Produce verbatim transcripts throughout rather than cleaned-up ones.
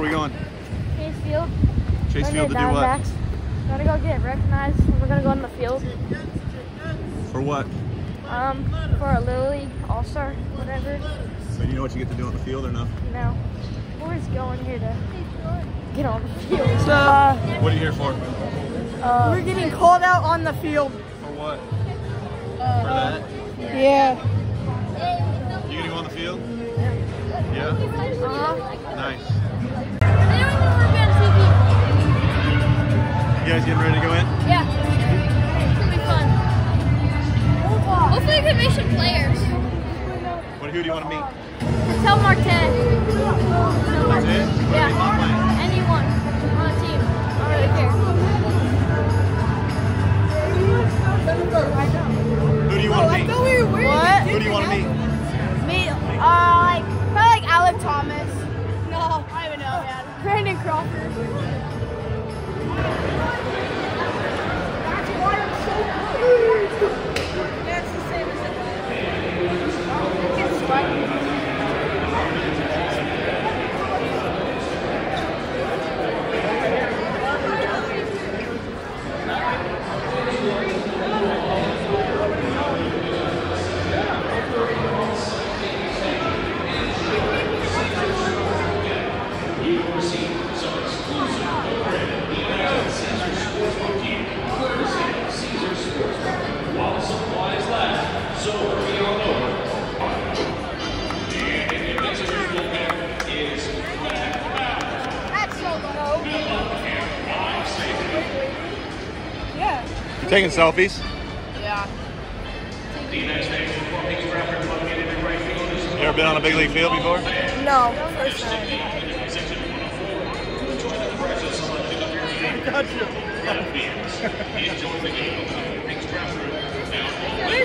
Where are we going? Chase Field. Chase Field to do what? Backs. We're gonna go get recognized. We're gonna go in the field. For what? Um, for a Little League All-Star, whatever. So you know what you get to do on the field or no? No. We're just going here to get on the field. So, uh, what are you here for? Uh, we're getting called out on the field. For what? Uh, for that? Yeah. You gonna go on the field? Yeah. Yeah? Uh-huh. Nice. You guys getting ready to go in? Yeah. It's gonna be fun. Hopefully we can make some players. What, who do you want to meet? Tell Marquette. That's it? What yeah. Anyone on a team. I don't really care. Who do you want to meet? Oh, we what? Who do you want to meet? Me. Uh, like, probably like Alec Thomas. No, I don't even know, man. Brandon Crawford. Taking selfies? Yeah. You ever been on a big league field before? No, first time. Gotcha. We're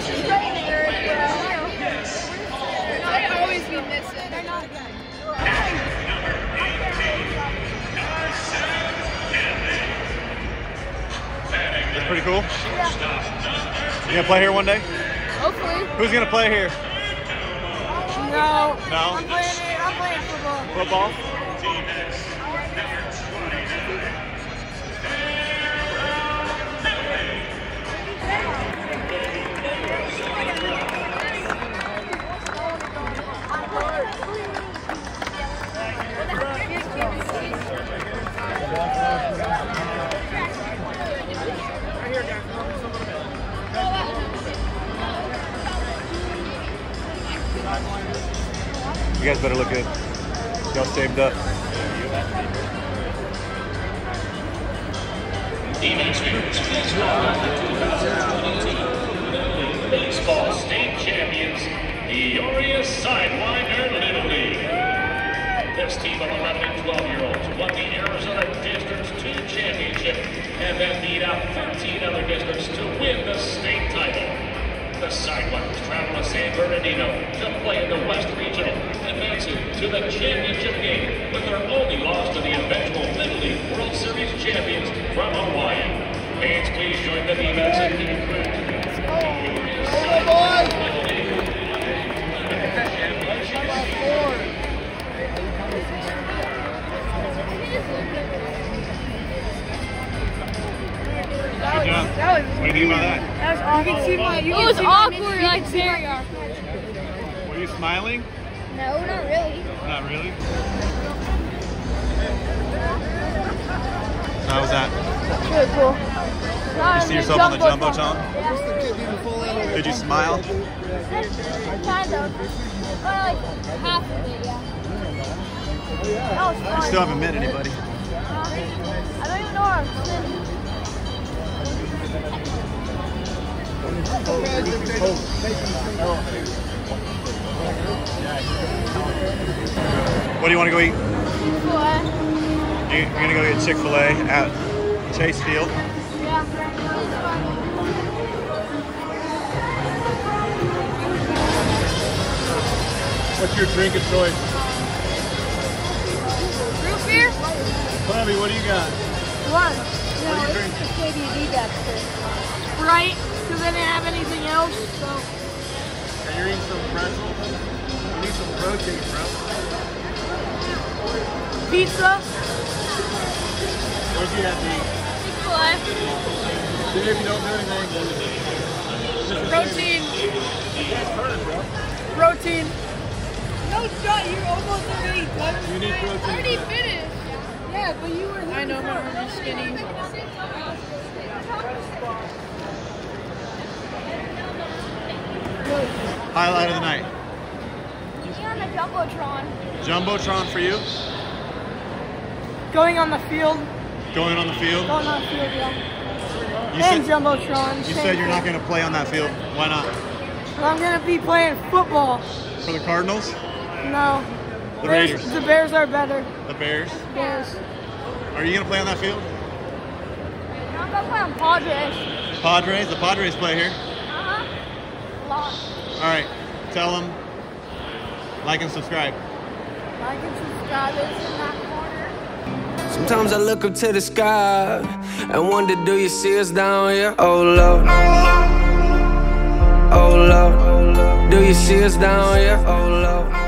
strangers, bro. I always be missing. They're not good. That's pretty cool. Yeah. You gonna play here one day? Hopefully. Who's gonna play here? No. No? I'm playing here. I'm playing football. Football? You guys better look good. Y'all saved up. Baseball state champions, Peoria Sidewinder Little League. This team of eleven and twelve year olds won the Arizona District two championship and then beat out thirteen other districts to win the state title. The Sidewinders travel to San Bernardino to play in the West Regional, advancing to the championship game with their only loss to the eventual Little League World Series champions from Hawaii. Fans, please join the defense and be What do you mean by that? That was awkward. You can see my, you it was see awkward my like there. Like, were you smiling? No, not really. Not really? So how was that? Really cool. Did you see yourself on the Jumbotron? Yeah. Did you smile? Kind of. Or like half of it, yeah. You still haven't met anybody. Uh, I don't even know where I'm sitting. What do you want to go eat? What? You're going to go get Chick-fil-A at Chase Field? Yeah. What's your drink of choice? Root beer? Clammy, what do you got? One. No, what do you drink? It's the K B B Dexter. Sprite. Because I didn't have anything else, so. Are you eating some pretzels? You need some protein, bro. Pizza. What do you have to eat? Chick-fil-A. Dude, if you don't do anything, then protein. Protein. No shot, you're almost already done. You need protein. I already finished. Yeah, but you were I know, but I'm really skinny. Highlight of the night. You're on the Jumbotron. Jumbotron for you? Going on the field. Going on the field? Going on the field, yeah. You and said, Jumbotron. You said you're not going to play on that field. Why not? Well, I'm going to be playing football. For the Cardinals? No. The Bears, Raiders? The Bears are better. The Bears? Bears. Are you going to play on that field? No, I'm going to play on Padres. Padres? The Padres play here? Uh-huh. Lost. All right. Tell them. Like and subscribe. Like and subscribe. It's in that corner. Sometimes I look up to the sky and wonder, do you see us down here? Oh Lord, oh Lord, do you see us down here? Oh Lord.